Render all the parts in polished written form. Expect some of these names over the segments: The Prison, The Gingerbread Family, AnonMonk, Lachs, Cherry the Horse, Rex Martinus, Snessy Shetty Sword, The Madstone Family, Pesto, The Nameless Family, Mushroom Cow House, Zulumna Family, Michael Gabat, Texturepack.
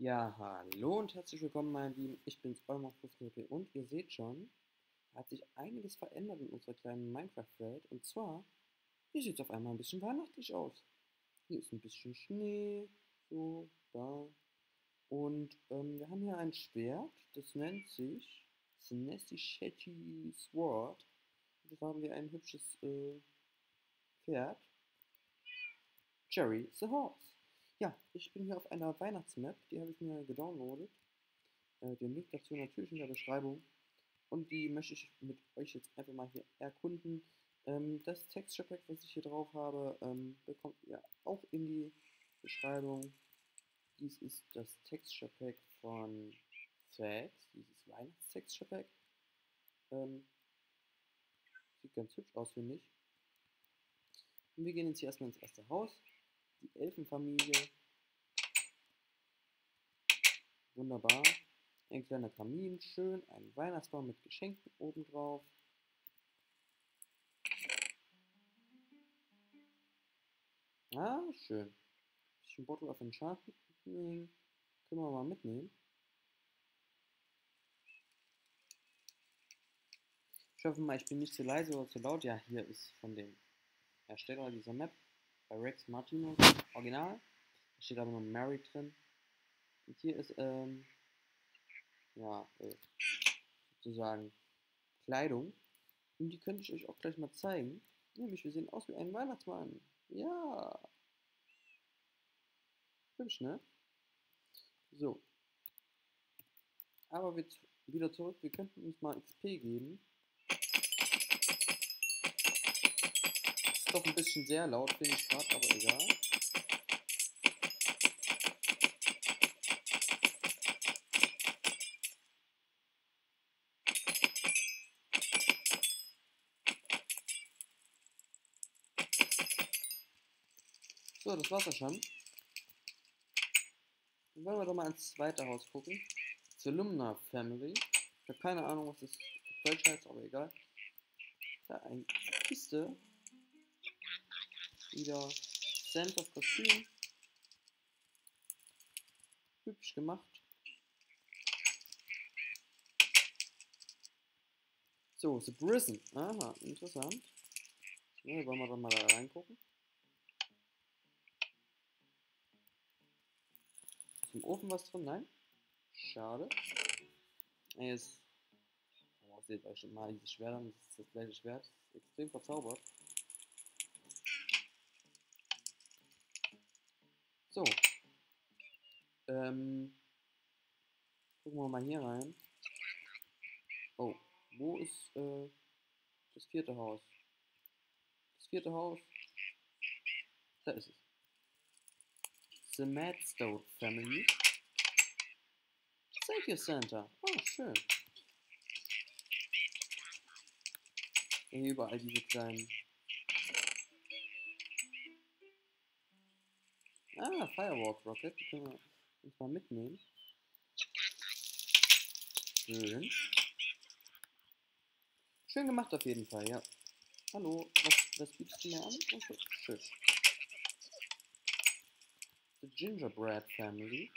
Ja, hallo und herzlich willkommen, meine Lieben. Ich bin's, AnonMonk und ihr seht schon, hat sich einiges verändert in unserer kleinen Minecraft-Welt. Und zwar, hier sieht's auf einmal ein bisschen weihnachtlich aus. Hier ist ein bisschen Schnee, so, da. Und wir haben hier ein Schwert, das nennt sich Snessy Shetty Sword. Da haben wir ein hübsches Pferd. Cherry the Horse. Ja, ich bin hier auf einer Weihnachtsmap, die habe ich mir gedownloadet. Den Link dazu natürlich in der Beschreibung. Und die möchte ich mit euch jetzt einfach mal hier erkunden. Das Texture Pack, was ich hier drauf habe, bekommt ihr auch in die Beschreibung. Dies ist das Texture Pack von Fags, dieses Weihnachts-Texture Pack. Sieht ganz hübsch aus, finde ich. Und wir gehen jetzt hier erstmal ins erste Haus. Die Elfenfamilie. Wunderbar. Ein kleiner Kamin, schön. Ein Weihnachtsbaum mit Geschenken obendrauf. Ah, schön. Ein bisschen Bottle of Enchantment. Können wir mal mitnehmen. Ich hoffe mal, ich bin nicht zu leise oder zu laut. Ja, hier ist von dem Ersteller dieser Map. Bei Rex Martinus, original. Da steht aber noch Mary drin. Und hier ist, ja, sozusagen Kleidung. Und die könnte ich euch auch gleich mal zeigen. Nämlich, wir sehen aus wie ein Weihnachtsmann. Ja. Hübsch, ne? So. Aber jetzt wieder zurück. Wir könnten uns mal XP geben. Doch ein bisschen sehr laut, finde ich gerade, aber egal. So, das war's ja schon. Dann wollen wir doch mal ins zweite Haus gucken. Zulumna Family. Ich habe keine Ahnung, was das Deutsch heißt, aber egal. Da eine Kiste. Wieder Santas Kostüm. Hübsch gemacht. So, The Prison. Aha, interessant. Ja, wollen wir doch mal da reingucken. Ist im Ofen was drin? Nein? Schade. Jetzt. Oh, seht euch schon mal dieses Schwert an. Das ist das gleiche Schwert. Das ist extrem verzaubert. So, gucken wir mal hier rein. Oh, wo ist das vierte Haus? Das vierte Haus, da ist es. The Madstone Family. Thank you, Santa. Oh, schön. Hier überall diese kleinen... Ah, Firewalk Rocket, die können wir uns mal mitnehmen. Schön. Schön gemacht auf jeden Fall, ja. Hallo, was bietest du mir an? Okay, schön. The Gingerbread Family.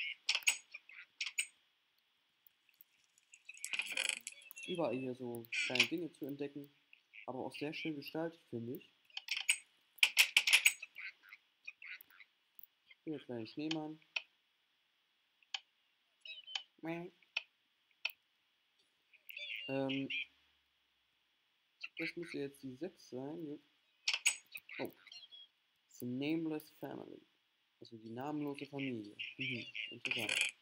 Überall hier so kleine Dinge zu entdecken, aber auch sehr schön gestaltet, finde ich. Hier ist ein Schneemann. Das müsste jetzt die 6 sein. Oh. The Nameless Family. Also die namenlose Familie. Interessant.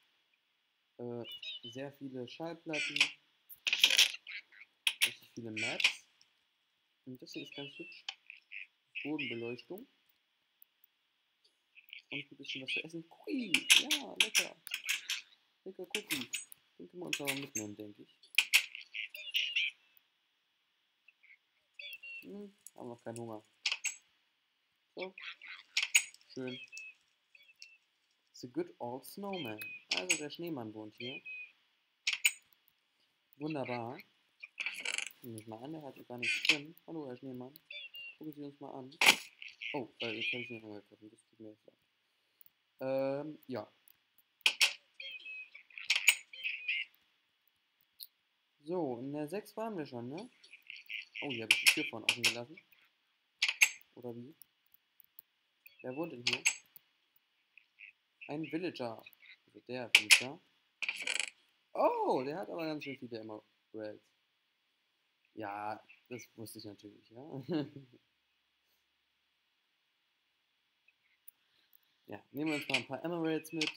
Sehr viele Schallplatten. Richtig viele Maps. Und das hier ist ganz hübsch. Bodenbeleuchtung. Und ein bisschen was zu essen. Hui, ja, lecker. Lecker Cookie. Den können wir uns aber mitnehmen, denke ich. Haben noch keinen Hunger. So. Schön. The Good Old Snowman. Also der Schneemann wohnt hier. Wunderbar. Gucken wir uns mal an, der hat ja gar nichts drin. Hallo, Herr Schneemann. Gucken Sie uns mal an. Oh, jetzt habe ich ihn angegriffen. Das tut mir jetzt leid. Ja. So, in der 6 waren wir schon, ne? Oh, hier habe ich die Tür vorne offen gelassen. Oder wie? Wer wohnt denn hier? Ein Villager. Also der Villager. Oh, der hat aber ganz schön viele Emeralds. Ja, das wusste ich natürlich, ja. Ja, nehmen wir uns mal ein paar Emeralds mit.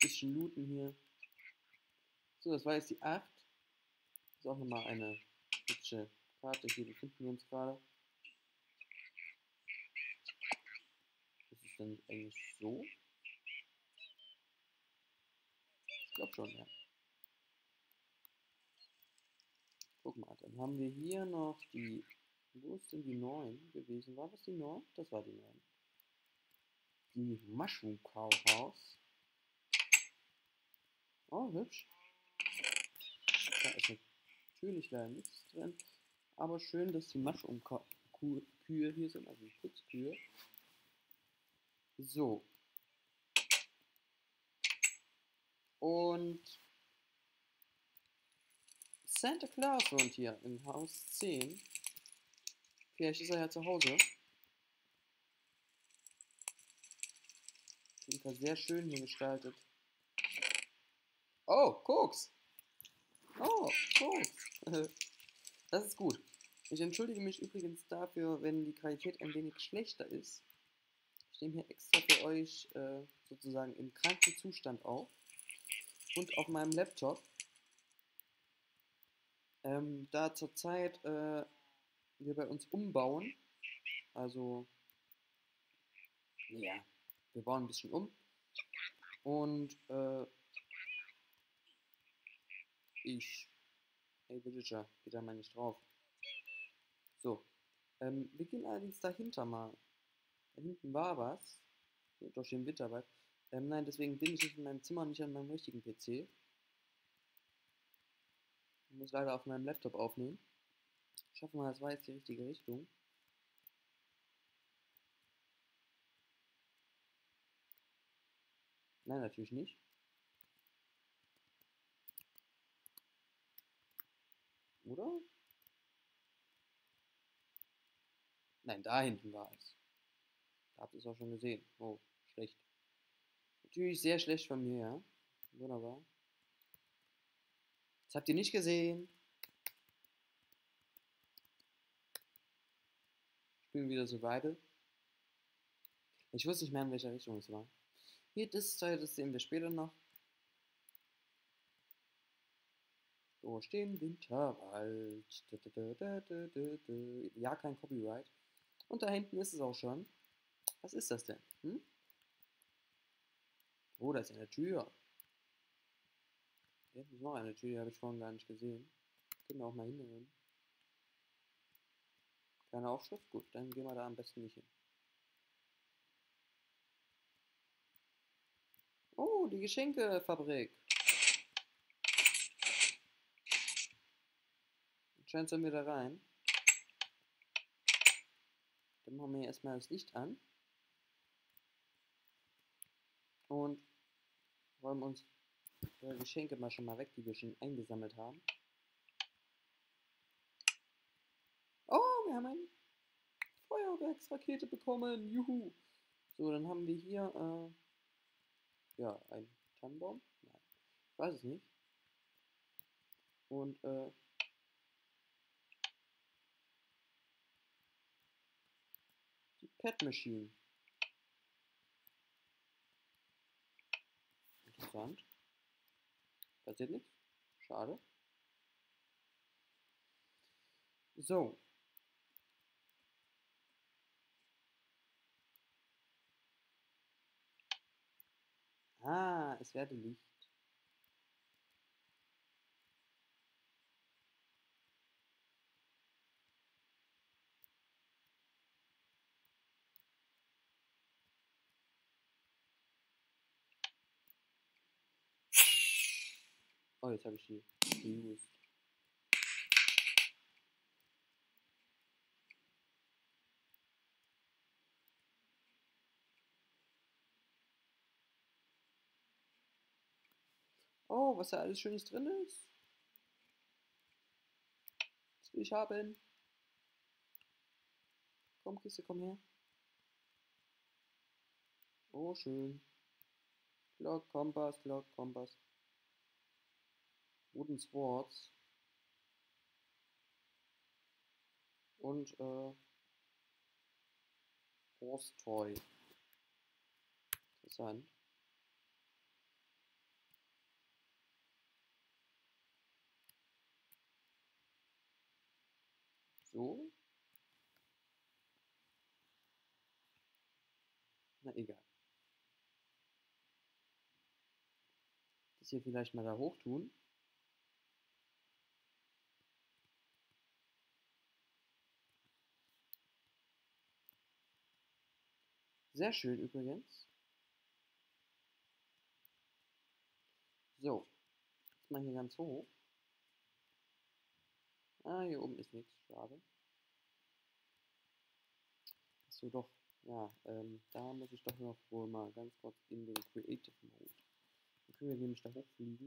Bisschen looten hier. So, das war jetzt die 8. Das ist auch nochmal eine hübsche Karte hier, die finden wir uns gerade. Ist es denn eigentlich so? Ich glaube schon, ja. Guck mal, dann haben wir hier noch die... Wo ist denn die 9 gewesen? War das die 9? Das war die 9. Die Mushroom Cow House. Oh, hübsch. Da ist natürlich leider nichts drin. Aber schön, dass die Mushroom-Kühe hier sind, also die Putzkühe. So. Und Santa Claus wohnt hier im Haus 10. Vielleicht ist er ja zu Hause. Auf jeden Fall sehr schön hier gestaltet. Oh, Koks! Oh, Koks! Das ist gut. Ich entschuldige mich übrigens dafür, wenn die Qualität ein wenig schlechter ist. Ich nehme hier extra für euch sozusagen im kranken Zustand auf. Und auf meinem Laptop. Da zurzeit wir bei uns umbauen, also ja, wir bauen ein bisschen um und hey Villager, geht da mal nicht drauf. So, wir gehen allerdings dahinter mal. Da hinten war was, ja, durch den Winterwald. Nein, deswegen bin ich nicht in meinem Zimmer, nicht an meinem richtigen PC. Ich muss leider auf meinem Laptop aufnehmen. Ich hoffe mal, das war jetzt die richtige Richtung. Nein, natürlich nicht. Oder? Nein, da hinten war es. Da habt ihr es auch schon gesehen. Oh, schlecht. Natürlich sehr schlecht von mir, ja. Wunderbar. Das habt ihr nicht gesehen. Ich bin wieder Survival. Ich wusste nicht mehr, in welcher Richtung es war. Hier, das Teil, das sehen wir später noch. Durch den Winterwald. Ja, kein Copyright. Und da hinten ist es auch schon. Was ist das denn? Hm? Oh, da ist eine Tür. Hier ist noch eine Tür, die habe ich vorhin gar nicht gesehen. Können wir auch mal hinnehmen. Keine Aufschrift? Gut, dann gehen wir da am besten nicht hin. Oh, die Geschenkefabrik. Anscheinend sollen wir da rein. Dann machen wir hier erstmal das Licht an. Und räumen uns die Geschenke mal schon mal weg, die wir schon eingesammelt haben. Oh, wir haben eine Feuerwerksrakete bekommen. Juhu. So, dann haben wir hier ja, einen Tannenbaum. Nein, ich weiß es nicht. Und die Pet Machine. Interessant. Passiert nichts. Schade. So. Ah, es werde Licht. Oh, jetzt habe ich die geused. Oh, was da alles Schönes drin ist. will ich haben. Komm, Kiste, komm her. Oh, schön. Block, Kompass, Block, Kompass. Wooden Swords. Und, Horse Toy. Interessant. So. Na egal. Das hier vielleicht mal da hoch tun. Sehr schön übrigens. So. Jetzt mal hier ganz hoch. Ah, hier oben ist nichts. Schade. Achso, doch. Ja, da muss ich doch noch wohl mal ganz kurz in den Creative Mode. Dann können wir nämlich da hochfliegen.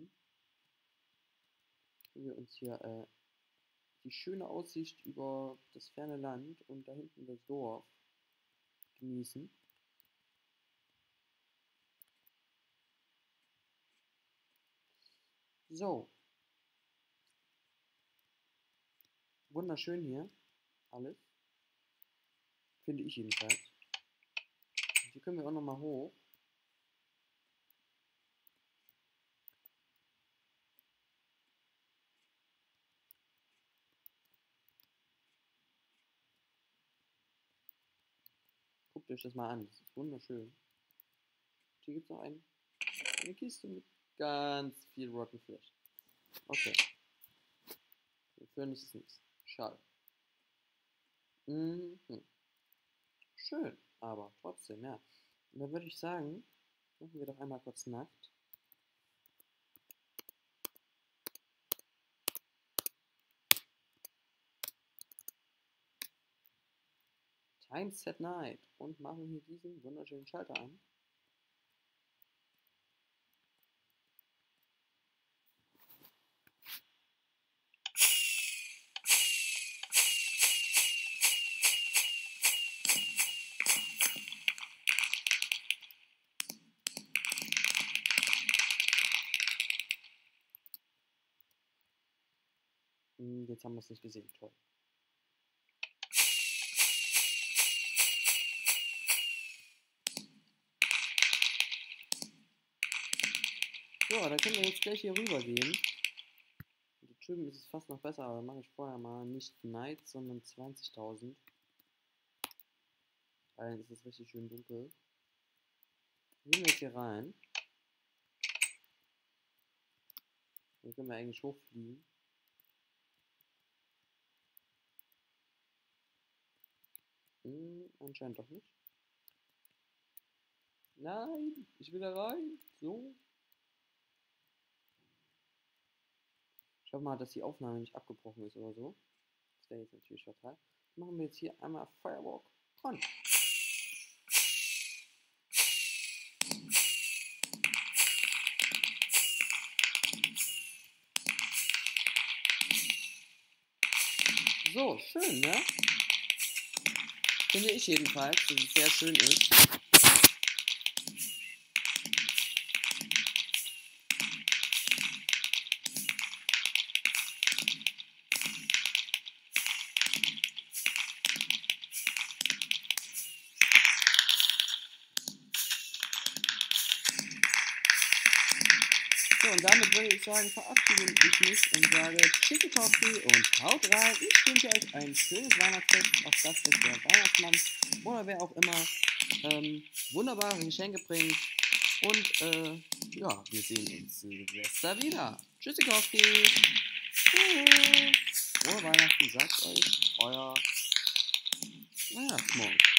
Dann können wir uns hier die schöne Aussicht über das ferne Land und da hinten das Dorf genießen. So. Wunderschön hier. Alles. Finde ich jedenfalls. Und hier können wir auch nochmal hoch. Guckt euch das mal an. Das ist wunderschön. Und hier gibt es noch eine Kiste mit ganz viel Rotten Flesh. Okay. Wir führen es nichts. Schade. Mhm. Schön, aber trotzdem, ja. Und dann würde ich sagen, machen wir doch einmal kurz nackt. Time Set Night. Und machen hier diesen wunderschönen Schalter an. Jetzt haben wir es nicht gesehen. Toll. So, da können wir jetzt gleich hier rüber gehen. Da drüben ist es fast noch besser, aber da mache ich vorher mal nicht Night, sondern 20.000. Dann ist es richtig schön dunkel. Gehen wir jetzt hier rein. Dann können wir eigentlich hochfliegen. Anscheinend doch nicht. Nein, ich will da rein. So. Ich hoffe mal, dass die Aufnahme nicht abgebrochen ist oder so. Das wäre jetzt natürlich fatal. Machen wir jetzt hier einmal Firewalk on. So, schön, ne? Finde ich jedenfalls, dass es sehr schön ist. So, und damit würde ich sagen, verabschiede ich mich und sage Chicken Coffee und haut rein. Ich wünsche euch ein schönes Weihnachtsfest, auf das ist der Weihnachtsmann oder wer auch immer wunderbare Geschenke bringt. Und ja, wir sehen uns Silvester wieder. Tschüssi Coffee. Tschüss. Frohe Weihnachten, sagt euch euer Weihnachtsmonk.